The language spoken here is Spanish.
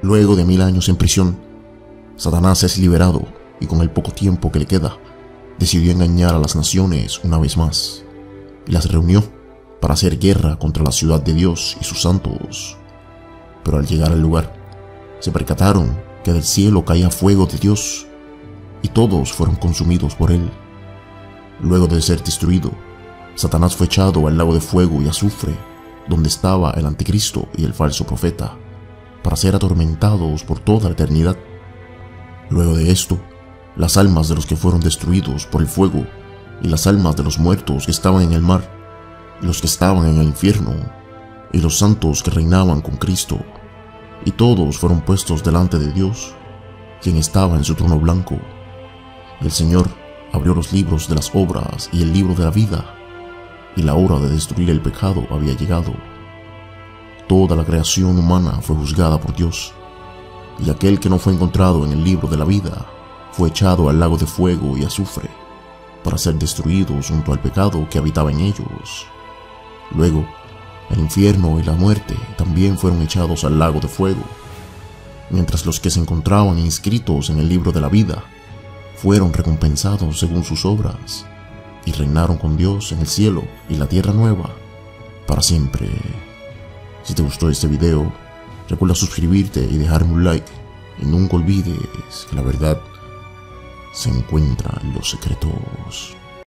Luego de 1000 años en prisión, Satanás es liberado y con el poco tiempo que le queda, decidió engañar a las naciones una vez más y las reunió para hacer guerra contra la ciudad de Dios y sus santos. Pero al llegar al lugar, se percataron que del cielo caía fuego de Dios y todos fueron consumidos por él. Luego de ser destruido, Satanás fue echado al lago de fuego y azufre, donde estaba el anticristo y el falso profeta, para ser atormentados por toda la eternidad. Luego de esto, las almas de los que fueron destruidos por el fuego y las almas de los muertos que estaban en el mar, y los que estaban en el infierno, y los santos que reinaban con Cristo, y todos fueron puestos delante de Dios, quien estaba en su trono blanco. Y el Señor abrió los libros de las obras y el libro de la vida, y la hora de destruir el pecado había llegado. Toda la creación humana fue juzgada por Dios, y aquel que no fue encontrado en el libro de la vida fue echado al lago de fuego y azufre, para ser destruidos junto al pecado que habitaba en ellos. Luego, el infierno y la muerte también fueron echados al lago de fuego, mientras los que se encontraban inscritos en el libro de la vida fueron recompensados según sus obras y reinaron con Dios en el cielo y la tierra nueva para siempre. Si te gustó este video, recuerda suscribirte y dejarme un like, y nunca olvides que la verdad se encuentra en los secretos.